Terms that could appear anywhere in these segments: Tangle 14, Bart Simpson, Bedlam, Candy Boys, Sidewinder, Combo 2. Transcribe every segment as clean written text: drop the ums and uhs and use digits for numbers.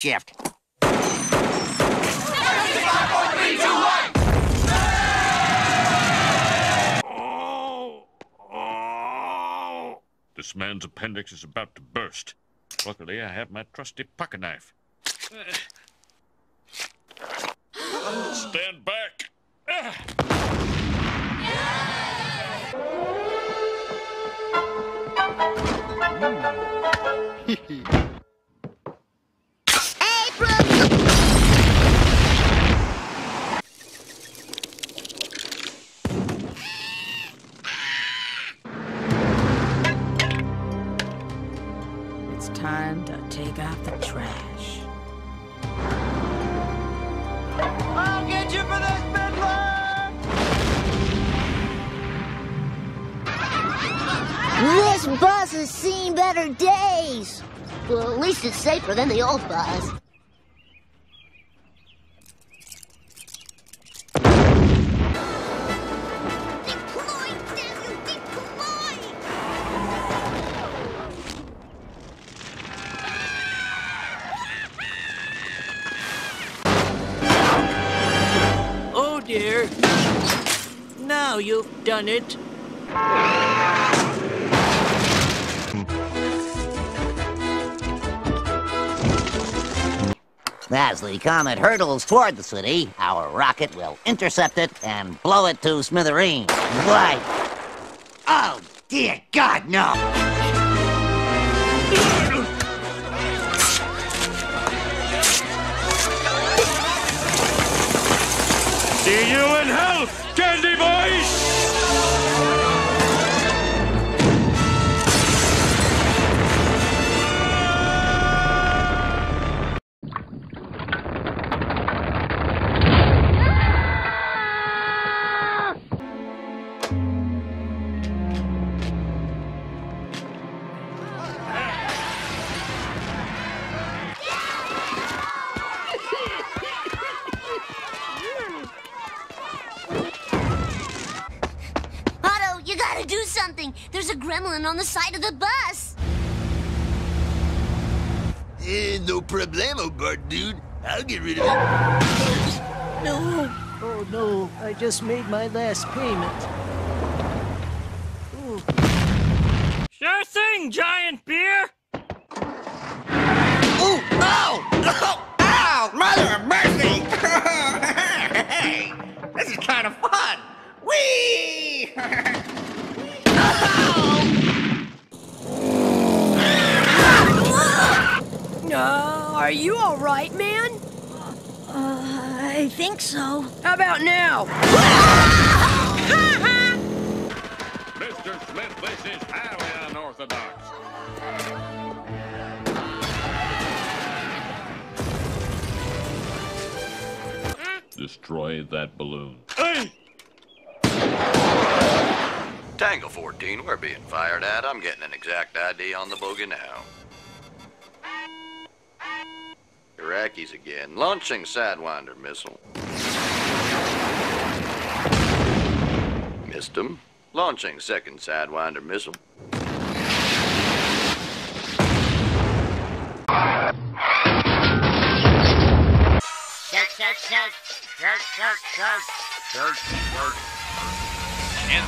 Shift. 5, 4, 3, 2, 1. Oh, oh. This man's appendix is about to burst. Luckily, I have my trusty pocket knife. Stand back. It's time to take out the trash. I'll get you for this, Bedlam! This bus has seen better days. Well, at least it's safer than the old bus. Dear. Now you've done it. As the comet hurtles toward the city, our rocket will intercept it and blow it to smithereens. Why? Oh, dear God, no! See you in hell, Candy Boys! Do something! There's a gremlin on the side of the bus! No problemo, Bart, dude. I'll get rid of it. No! Oh, no. I just made my last payment. Ooh. Sure thing, giant beer! Ooh! Ow! Ow! Ow! Mother of mercy! Hey! This is kind of fun! Whee! Are you all right, man? I think so. How about now? Mr. Smith, this is highly unorthodox. Destroy that balloon. Hey! Tangle 14, we're being fired at. I'm getting an exact ID on the bogey now. Iraqis again, launching Sidewinder missile. Missed him. Launching second Sidewinder missile. His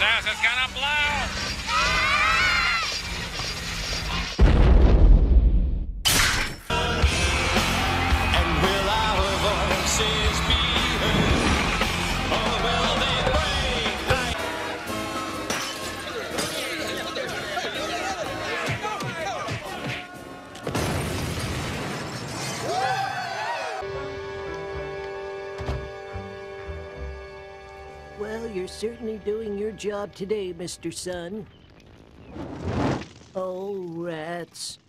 ass is gonna blow! Well, you're certainly doing your job today, Mr. Sun. Oh, rats.